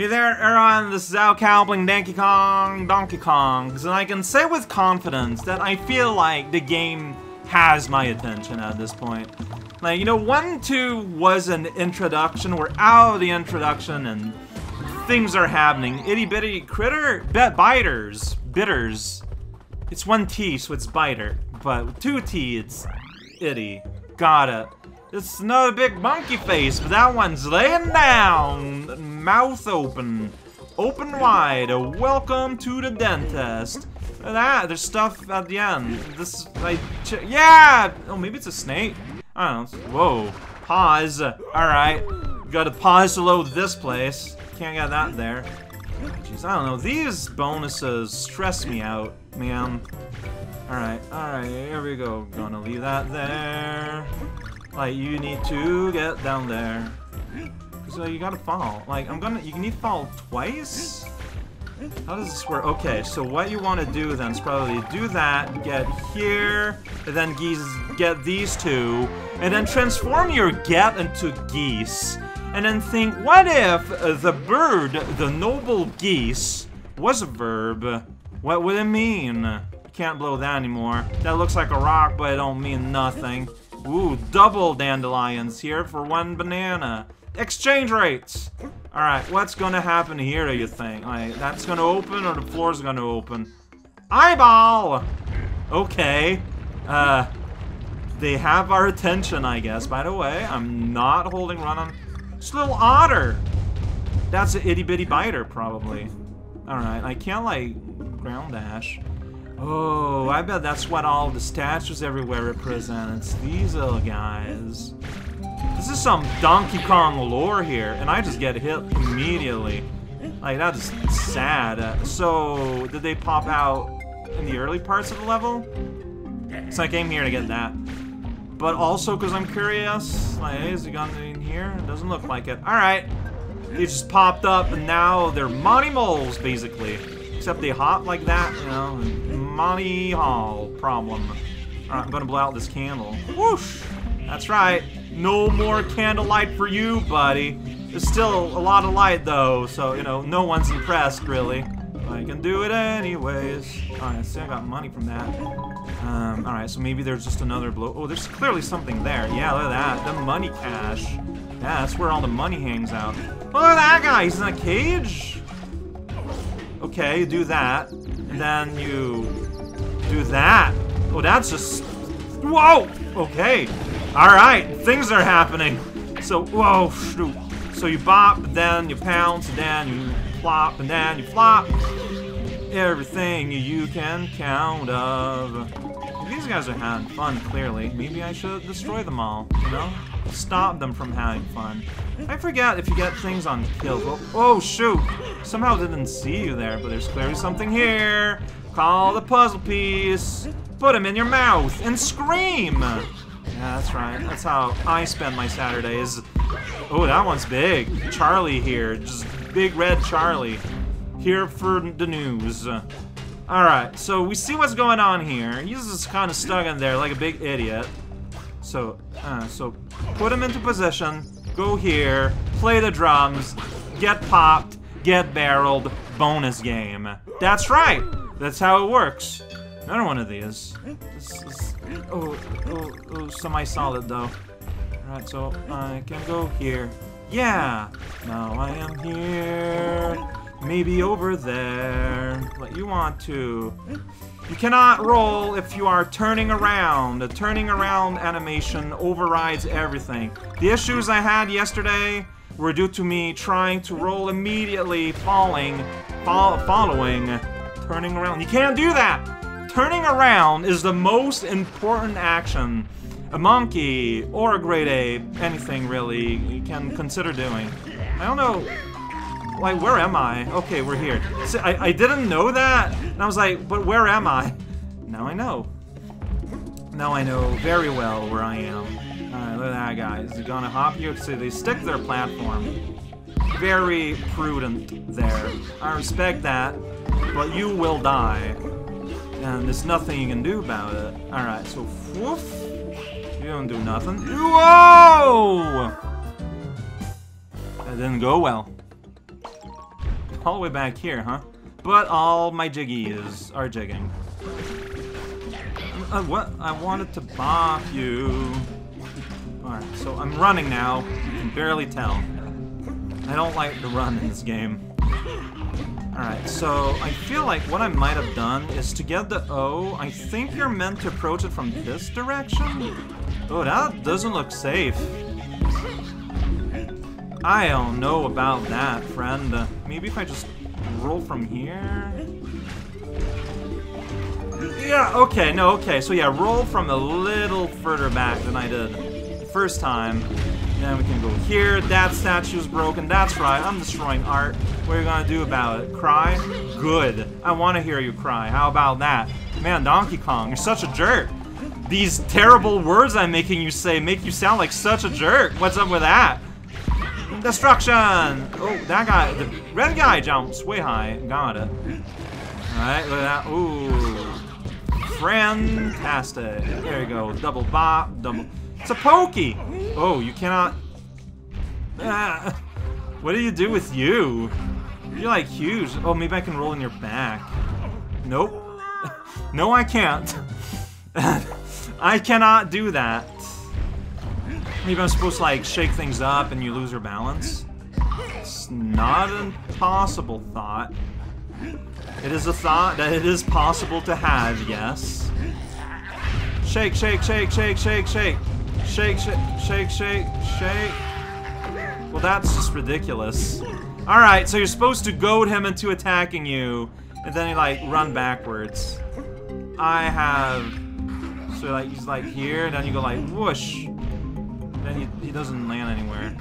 Hey there, Aaron, this is Al Cow playing Donkey Kong, and I can say with confidence that I feel like the game has my attention at this point. Like, you know, 1-2 was an introduction, we're out of the introduction and things are happening. Itty bitty critter, bitters. It's 1T, so it's biter, but 2T, it's itty. Got it. It's another big monkey face, but that one's laying down, mouth open, open wide, a welcome to the dentist. Ah, there's stuff at the end. This, like, yeah! Oh, maybe it's a snake? I don't know. Whoa. Pause. Alright. Gotta pause to load this place. Can't get that there. Jeez, I don't know. These bonuses stress me out, man. Alright, here we go. Gonna leave that there. Like, you need to get down there. So you gotta fall. Like, you need to fall twice? How does this work? Okay, so what you want to do then is probably do that, get here, and then get these two, and then transform your get into geese. And then think, what if the bird, the noble geese, was a verb? What would it mean? Can't blow that anymore. That looks like a rock, but it don't mean nothing. Ooh, double dandelions here for one banana. Exchange rates! Alright, what's gonna happen here, do you think? Like, that's gonna open or the floor's gonna open? Eyeball! Okay. They have our attention, I guess. By the way, I'm not holding run on... It's a little otter! That's an itty bitty biter, probably. Alright, I can't, like, ground dash. Oh, I bet that's what all the statues everywhere represent. It's these little guys. This is some Donkey Kong lore here, and I just get hit immediately. Like, that is sad. So, did they pop out in the early parts of the level? So I came here to get that. But also, because I'm curious, like, hey, is he gone in here? It doesn't look like it. Alright. They just popped up, and now they're Monty Moles, basically. Except they hop like that, you know. Monty Hall problem. Alright, I'm gonna blow out this candle. Whoosh! That's right. No more candlelight for you, buddy. There's still a lot of light, though, so, you know, no one's impressed, really. But I can do it anyways. Alright, see, I got money from that. Alright, so maybe there's just another blow. Oh, there's clearly something there. Yeah, look at that. The money cache. Yeah, that's where all the money hangs out. Oh, look at that guy. He's in a cage? Okay, you do that. And then you do that. Oh, that's just... Whoa! Okay. Alright, things are happening. So, whoa, shoot. So you bop, then you pounce, then you plop, and then you flop. Everything you can count of. These guys are having fun, clearly. Maybe I should destroy them all, you know? Stop them from having fun. I forget if you get things on kills. Oh, shoot. Somehow didn't see you there, but there's clearly something here. Call the puzzle piece. Put him in your mouth and scream. Yeah, that's right. That's how I spend my Saturdays. Oh, that one's big. Charlie here. Just big red Charlie. Here for the news. Alright, so we see what's going on here. He's just kind of stuck in there like a big idiot. So, so put him into position. Go here. Play the drums. Get popped. Get barreled. Bonus game. That's right. That's how it works. Another one of these. Oh, semi-solid though. Alright, so I can go here. Yeah! Now I am here. Maybe over there. But you want to. You cannot roll if you are turning around. The turning around animation overrides everything. The issues I had yesterday were due to me trying to roll immediately, following, turning around. You can't do that! Turning around is the most important action a monkey or a grade A, anything really, you can consider doing. I don't know, like, where am I? Okay, we're here. See, I didn't know that, and I was like, but where am I? Now I know. Now I know very well where I am. Alright, look at that, guys. They're gonna hop here, so they stick to their platform. Very prudent there. I respect that, but you will die. And there's nothing you can do about it. Alright, so woof. You don't do nothing. Whoa! That didn't go well. all the way back here, huh? But all my jiggies are jigging. What? I wanted to bop you. Alright, so I'm running now. You can barely tell. I don't like to run in this game. Alright, so I feel like what I might have done is to get the O. I think you're meant to approach it from this direction? Oh, that doesn't look safe. I don't know about that, friend. Maybe if I just roll from here? Yeah, okay, no, okay. So yeah, roll from a little further back than I did the first time. Then we can go here. That statue's broken. That's right. I'm destroying art. What are you gonna do about it? Cry? Good. I want to hear you cry. How about that? Man, Donkey Kong, you're such a jerk. These terrible words I'm making you say make you sound like such a jerk. What's up with that? Destruction! Oh, that guy, the red guy jumps way high. Got it. All right, look at that. Ooh, fantastic. There you go. Double bop. Double. It's a pokey! Oh, you cannot... Ah. What do you do with you? You're like huge. Oh, maybe I can roll in your back. Nope. No, I can't. I cannot do that. Maybe I'm supposed to like shake things up and you lose your balance? It's not an impossible thought. It is a thought that it is possible to have, yes. Shake, shake, shake, shake, shake, shake. Shake, shake, shake, shake, shake. Well, that's just ridiculous. Alright, so you're supposed to goad him into attacking you, and then you, like, run backwards. I have... So, like, he's, like, here, and then you go, like, whoosh. Then he doesn't land anywhere.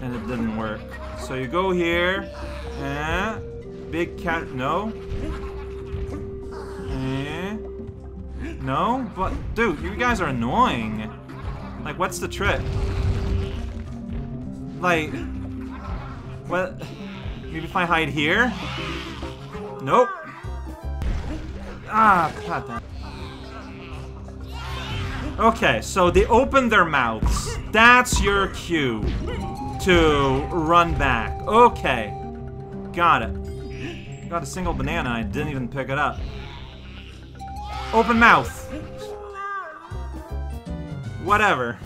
And it didn't work. So you go here. Eh? Big cat... No? Eh? No? But, dude, you guys are annoying. Like, what's the trick? Like, what? Maybe if I hide here? Nope. Ah, god damn. Okay, so they open their mouths. That's your cue to run back. Okay, got it. Got a single banana, I didn't even pick it up. Open mouth. Whatever.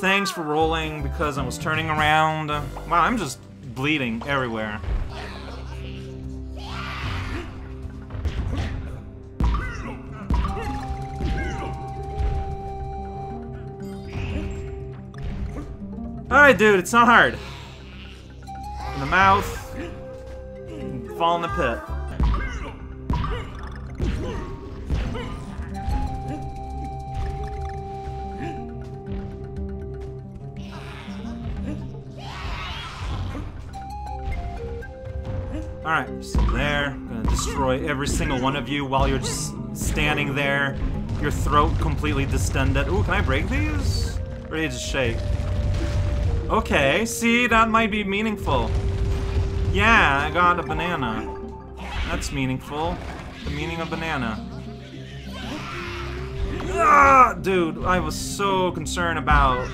Thanks for rolling because I was turning around. Wow, I'm just bleeding everywhere. Alright, dude, it's not hard. In the mouth, fall in the pit. Alright, so there. I'm gonna destroy every single one of you while you're just standing there. Your throat completely distended. Ooh, can I break these? Or do you just shake? Okay, see, that might be meaningful. Yeah, I got a banana. That's meaningful. The meaning of banana. Ah, dude, I was so concerned about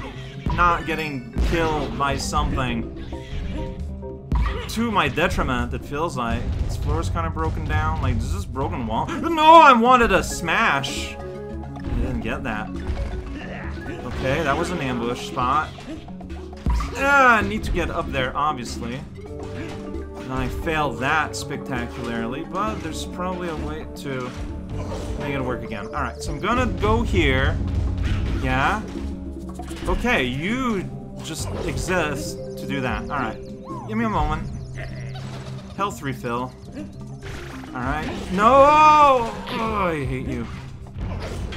not getting killed by something. To my detriment, it feels like. This floor's kind of broken down. Like, is this broken wall? No, I wanted a smash! I didn't get that. Okay, that was an ambush spot. I need to get up there, obviously. And I failed that spectacularly, but there's probably a way to make it work again. Alright, so I'm gonna go here. Yeah? Okay, you just exist to do that. Alright, give me a moment. Health refill. Alright. No! Oh, I hate you.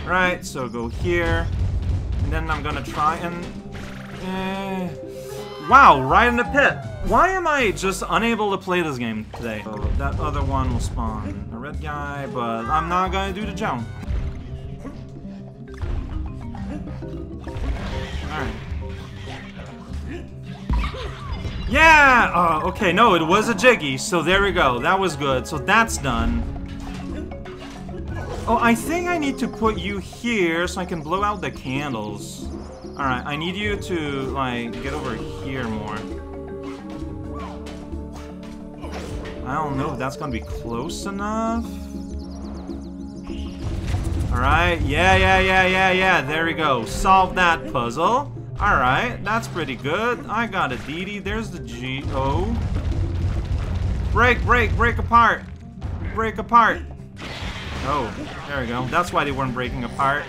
Alright, so go here. And then I'm gonna try and... Wow, right in the pit! Why am I just unable to play this game today? So that other one will spawn. A red guy, but I'm not gonna do the jump. Alright. Yeah! Oh, okay, no, it was a jiggy, so there we go. That was good, so that's done. Oh, I think I need to put you here so I can blow out the candles. Alright, I need you to, like, get over here more. I don't know if that's gonna be close enough. Alright, yeah, there we go. Solve that puzzle. Alright, that's pretty good. I got a DD. There's the G-O. Break apart. Break apart. Oh, there we go. That's why they weren't breaking apart.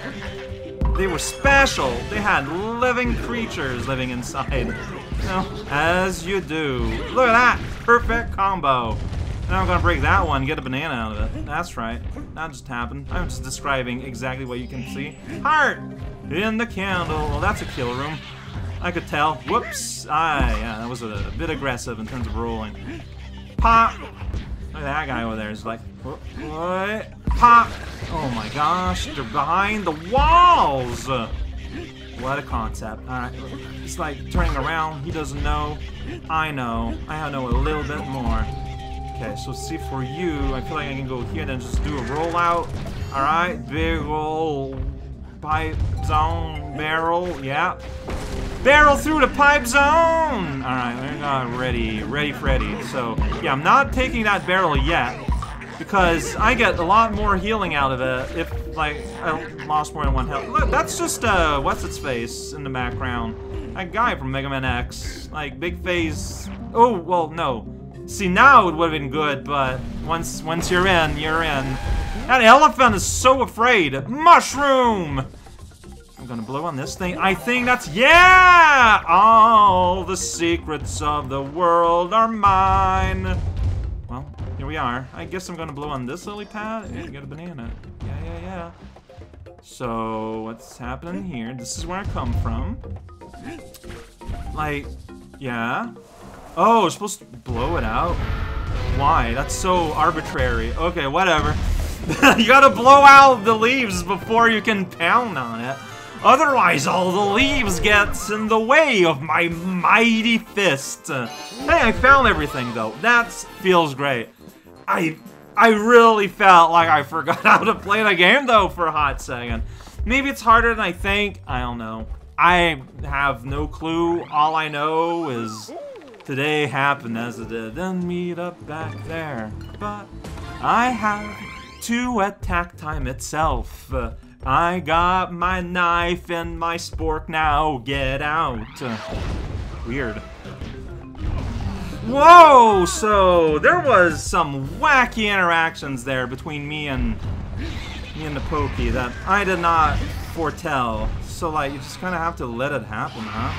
They were special. They had living creatures living inside. You know, as you do. Look at that. Perfect combo. Now I'm gonna break that one, get a banana out of it. That's right. That just happened. I'm just describing exactly what you can see. Heart in the candle. Well, that's a kill room. I could tell. Whoops. Yeah, that was a bit aggressive in terms of rolling. Pop. Look at that guy over there. He's like, what? Pop. Oh my gosh. They're behind the walls. What a concept. Alright. It's like turning around. He doesn't know. I know. I know a little bit more. Okay, so see for you, I feel like I can go here and then just do a rollout. Alright, big ol' pipe zone barrel, yeah. Barrel through the pipe zone! Alright, we're not ready Freddy. So, yeah, I'm not taking that barrel yet, because I get a lot more healing out of it if, like, I lost more than one health. Look, that's just, what's-its-face in the background. That guy from Mega Man X. Like, big face... Oh, well, no. See, now it would've been good, but once you're in, you're in. That elephant is so afraid. Mushroom! I'm gonna blow on this thing. I think that's... Yeah! All the secrets of the world are mine. Well, here we are. I guess I'm gonna blow on this lily pad and get a banana. Yeah. So, what's happening here? This is where I come from. Like, yeah. Oh, we're supposed to blow it out? Why? That's so arbitrary. Okay, whatever. You gotta blow out the leaves before you can pound on it. Otherwise, all the leaves gets in the way of my mighty fist. Hey, I found everything, though. That feels great. I really felt like I forgot how to play the game, though, for a hot second. Maybe it's harder than I think. I don't know. I have no clue. All I know is... Today happened as it did, then meet up back there. But I have to attack time itself. I got my knife and my spork now. Get out. Weird. Whoa! So there was some wacky interactions there between me and the Pokey that I did not foretell. So like, you just kind of have to let it happen, huh?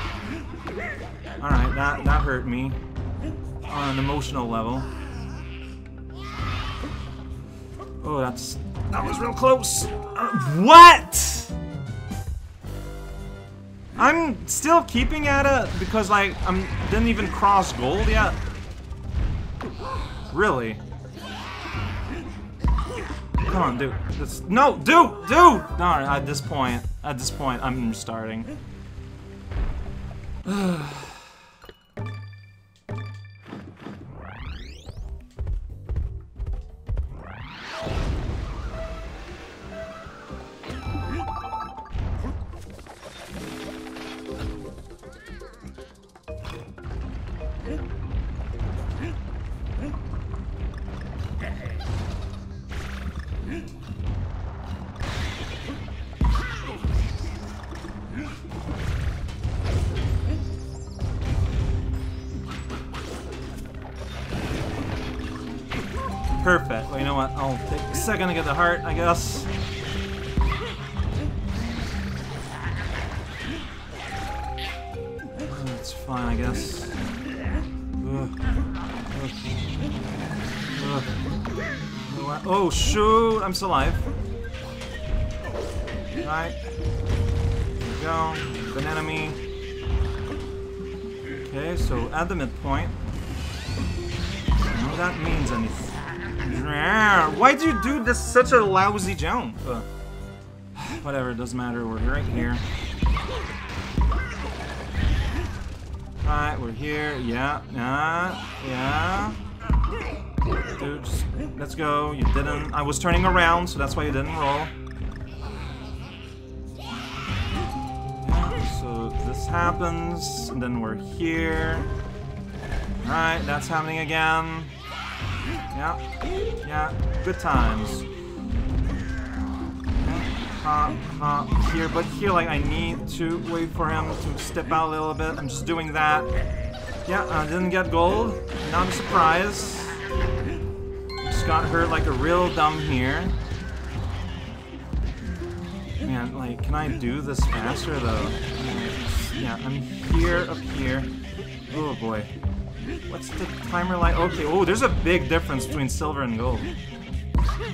Alright, that hurt me on an emotional level. Oh, that was real close. What? I'm still keeping at it because like I didn't even cross gold yet. Really? Come on, dude. No, dude! Alright, at this point, I'm starting. Perfect. Well, you know what? I'll take a second to get the heart, I guess. That's fine, I guess. Ugh. Oh, shoot! I'm still alive. Alright. There we go. Banana me. Okay, so at the midpoint. I don't know if that means anything. Why do you do this such a lousy jump? Whatever, it doesn't matter, we're right here. Alright, we're here, yeah. Dude, just, let's go, you didn't... I was turning around, so that's why you didn't roll. Yeah, so this happens, and then we're here. Alright, that's happening again. Yeah. Yeah. Good times. Here, but here, like, I need to wait for him to step out a little bit. I'm just doing that. Yeah, I didn't get gold. Not a surprise. Just got hurt like a real dumb here. Man, like, can I do this faster, though? Yeah, I'm here, up here. Oh, boy. What's the timer like? Okay, oh, there's a big difference between silver and gold.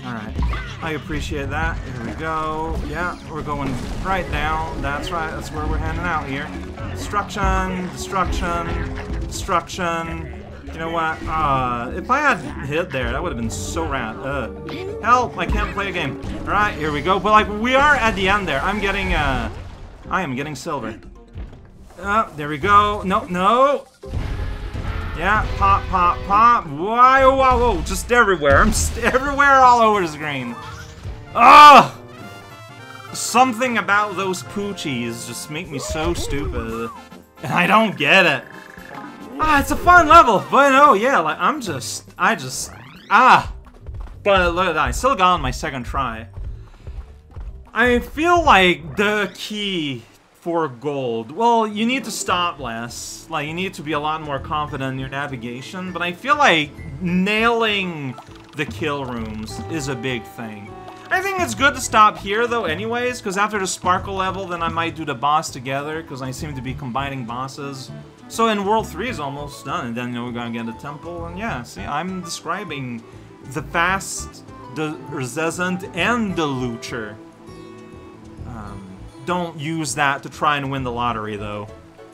Alright, I appreciate that. Here we go. Yeah, we're going right down. That's right, that's where we're handing out here. Destruction, destruction, destruction. You know what? If I had hit there, that would have been so rad. Help, I can't play a game. Alright, here we go. But, like, we are at the end there. I'm getting, I am getting silver. There we go. No, no! Yeah, pop, pop, pop. Wow, wow, wow. Just everywhere. I'm just everywhere all over the screen. Ugh! Something about those poochies just make me so stupid. And I don't get it. Ah, it's a fun level. But oh, yeah, like, I'm just... Ah! But look at that. I still got on my second try. I feel like the key... for gold. Well, you need to stop less. Like, you need to be a lot more confident in your navigation, but I feel like nailing the kill rooms is a big thing. I think it's good to stop here, though, anyways, because after the Sparkle level, then I might do the boss together, because I seem to be combining bosses. So, in World 3 is almost done, and then, you know, we're gonna get the temple, and yeah, see, I'm describing the Fast, the Resistant, and the Lucher. Don't use that to try and win the lottery, though.